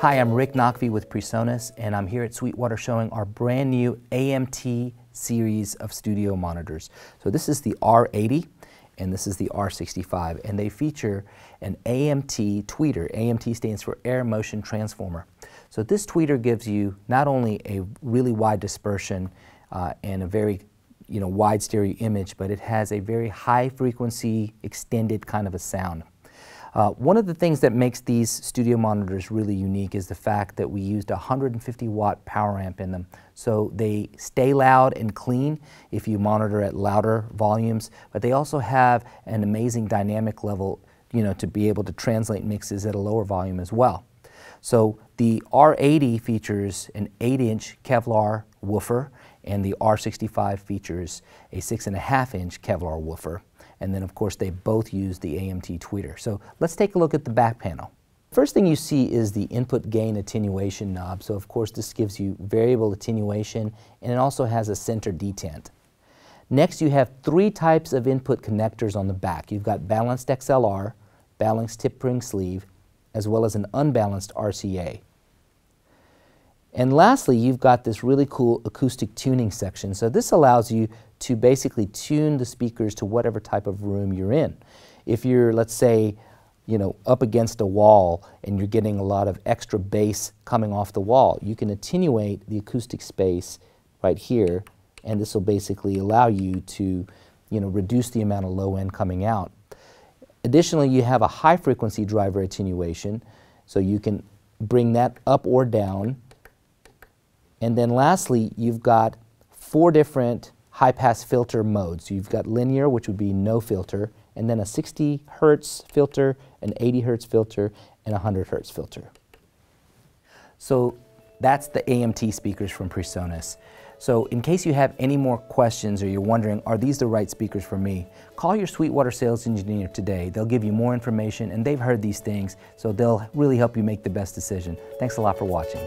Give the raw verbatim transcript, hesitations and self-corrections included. Hi, I'm Rick Naqvi with PreSonus, and I'm here at Sweetwater showing our brand new A M T series of studio monitors. So this is the R eighty, and this is the R sixty-five, and they feature an A M T tweeter. A M T stands for Air Motion Transformer. So this tweeter gives you not only a really wide dispersion uh, and a very you know, wide stereo image, but it has a very high frequency, extended kind of a sound. Uh, one of the things that makes these studio monitors really unique is the fact that we used a one hundred fifty watt power amp in them. So they stay loud and clean if you monitor at louder volumes, but they also have an amazing dynamic level, you know, to be able to translate mixes at a lower volume as well. So the R eighty features an eight inch Kevlar woofer, and the R sixty-five features a six point five inch Kevlar woofer. And then, of course, they both use the A M T tweeter. So let's take a look at the back panel. First thing you see is the input gain attenuation knob. So, of course, this gives you variable attenuation, and it also has a center detent. Next, you have three types of input connectors on the back. You've got balanced X L R, balanced tip ring sleeve, as well as an unbalanced R C A. And lastly, you've got this really cool acoustic tuning section. So this allows you to basically tune the speakers to whatever type of room you're in. If you're, let's say, you know, up against a wall and you're getting a lot of extra bass coming off the wall, you can attenuate the acoustic space right here, and this will basically allow you to, you know, reduce the amount of low end coming out. Additionally, you have a high frequency driver attenuation, so you can bring that up or down. And then lastly, you've got four different high-pass filter modes. You've got linear, which would be no filter, and then a sixty hertz filter, an eighty hertz filter, and a one hundred hertz filter. So that's the A M T speakers from PreSonus. So in case you have any more questions or you're wondering, are these the right speakers for me, call your Sweetwater sales engineer today. They'll give you more information, and they've heard these things, so they'll really help you make the best decision. Thanks a lot for watching.